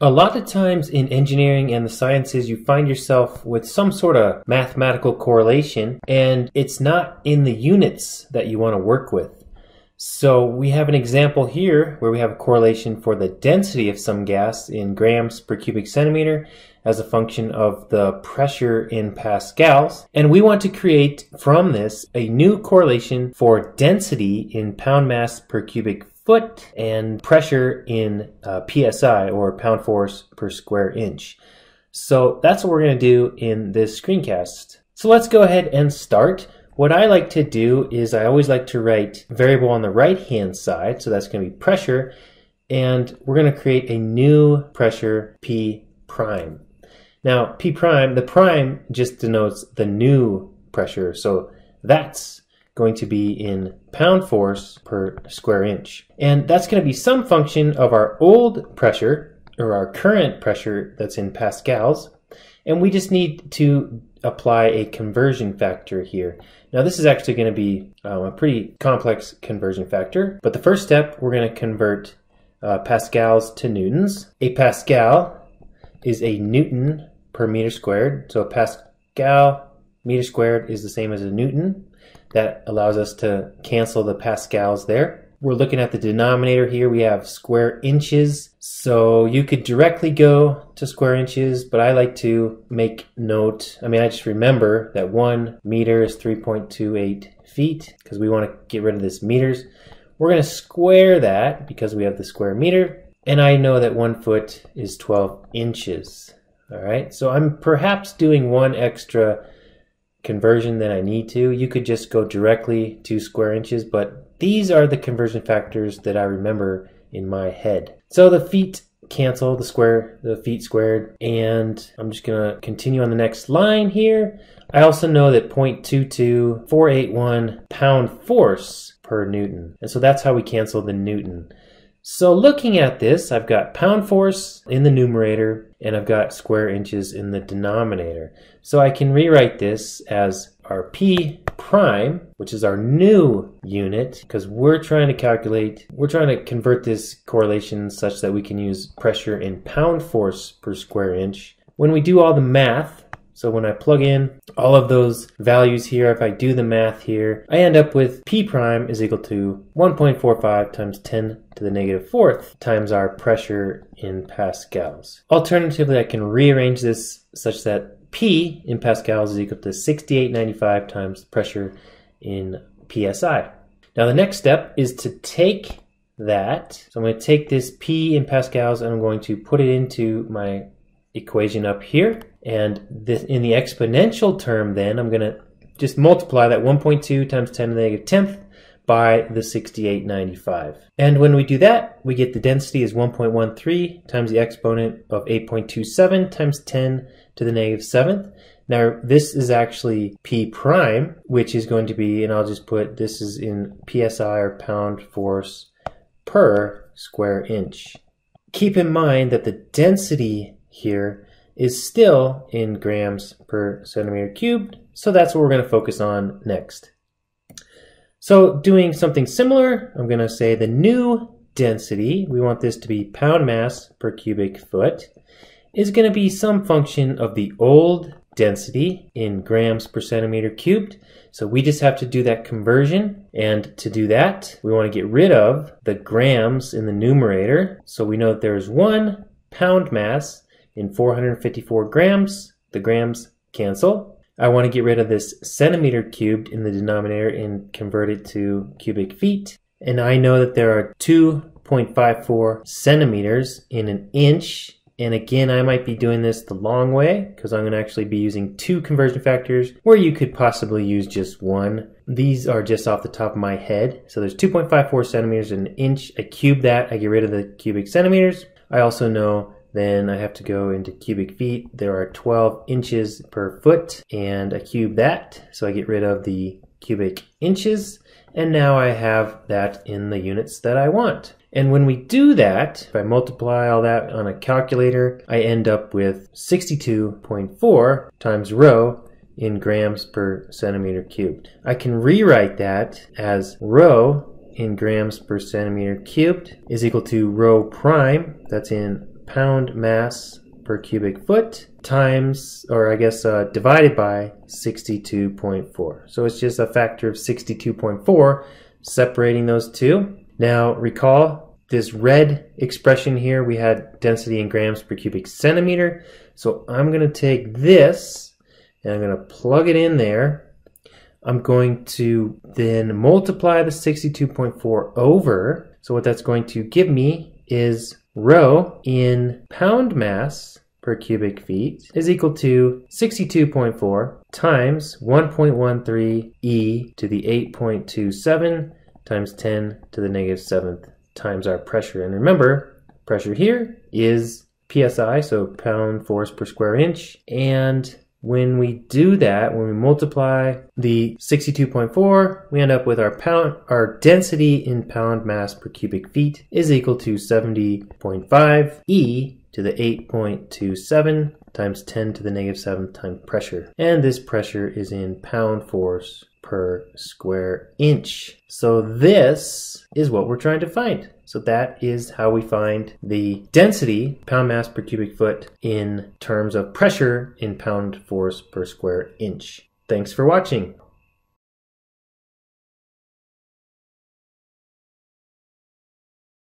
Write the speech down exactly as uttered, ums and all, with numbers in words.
A lot of times in engineering and the sciences, you find yourself with some sort of mathematical correlation, and it's not in the units that you want to work with. So we have an example here where we have a correlation for the density of some gas in grams per cubic centimeter as a function of the pressure in pascals. And we want to create from this a new correlation for density in pound mass per cubic foot and pressure in uh, P S I, or pound force per square inch. So that's what we're going to do in this screencast. So let's go ahead and start. What I like to do is I always like to write variable on the right-hand side, so that's going to be pressure, and we're going to create a new pressure P prime. Now P prime, the prime just denotes the new pressure, so that's going to be in pound force per square inch. And that's going to be some function of our old pressure, or our current pressure that's in pascals, and we just need to apply a conversion factor here. Now this is actually going to be um, a pretty complex conversion factor, but the first step we're going to convert uh, pascals to newtons. A pascal is a newton per meter squared, so a pascal meter squared is the same as a newton. That allows us to cancel the pascals there. We're looking at the denominator here. We have square inches, so you could directly go to square inches, but I like to make note, I mean, I just remember that one meter is three point two eight feet because we want to get rid of this meters. We're going to square that because we have the square meter, and I know that one foot is twelve inches. All right, so I'm perhaps doing one extra conversion than I need to. You could just go directly to square inches, but these are the conversion factors that I remember in my head. So the feet cancel the square, the feet squared, and I'm just going to continue on the next line here. I also know that zero point two two four eight one pound force per newton, and so that's how we cancel the newton. So looking at this, I've got pound force in the numerator, and I've got square inches in the denominator. So I can rewrite this as our P prime, which is our new unit, because we're trying to calculate, we're trying to convert this correlation such that we can use pressure in pound force per square inch. When we do all the math, so when I plug in all of those values here, if I do the math here, I end up with P prime is equal to one point four five times ten to the negative fourth times our pressure in pascals. Alternatively, I can rearrange this such that P in pascals is equal to sixty-eight ninety-five times pressure in P S I. Now the next step is to take that. So I'm going to take this P in pascals and I'm going to put it into my equation up here. And this, in the exponential term then, I'm going to just multiply that one point two times ten to the negative tenth by the sixty-eight ninety-five. And when we do that, we get the density is one point one three times the exponent of eight point two seven times ten to the negative seventh. Now this is actually P prime, which is going to be, and I'll just put this is in P S I, or pound force per square inch. Keep in mind that the density here is still in grams per centimeter cubed, so that's what we're going to focus on next. So doing something similar, I'm going to say the new density, we want this to be pound mass per cubic foot, is going to be some function of the old density in grams per centimeter cubed. So we just have to do that conversion, and to do that, we want to get rid of the grams in the numerator. So we know that there is one pound mass in four hundred fifty-four grams. The grams cancel. I want to get rid of this centimeter cubed in the denominator and convert it to cubic feet. And I know that there are two point five four centimeters in an inch. And again, I might be doing this the long way because I'm going to actually be using two conversion factors where you could possibly use just one. These are just off the top of my head. So there's two point five four centimeters in an inch. I cube that. I get rid of the cubic centimeters. I also know then I have to go into cubic feet. There are twelve inches per foot, and I cube that, so I get rid of the cubic inches, and now I have that in the units that I want. And when we do that, if I multiply all that on a calculator, I end up with sixty-two point four times rho in grams per centimeter cubed. I can rewrite that as rho in grams per centimeter cubed is equal to rho prime, that's in pound mass per cubic foot times, or I guess uh, divided by sixty-two point four. So it's just a factor of sixty-two point four separating those two. Now recall this red expression here, we had density in grams per cubic centimeter. So I'm going to take this and I'm going to plug it in there. I'm going to then multiply the sixty-two point four over. So what that's going to give me is rho in pound mass per cubic feet is equal to sixty-two point four times one point one three e to the eight point two seven times ten to the negative seventh times our pressure. And remember, pressure here is P S I, so pound force per square inch. And when we do that, when we multiply the sixty-two point four, we end up with our pound, our density in pound mass per cubic feet is equal to seventy point five E to the eight point two seven times ten to the negative seventh times pressure. And this pressure is in pound force per square inch. So this is what we're trying to find. So that is how we find the density, pound mass per cubic foot, in terms of pressure in pound force per square inch. Thanks for watching.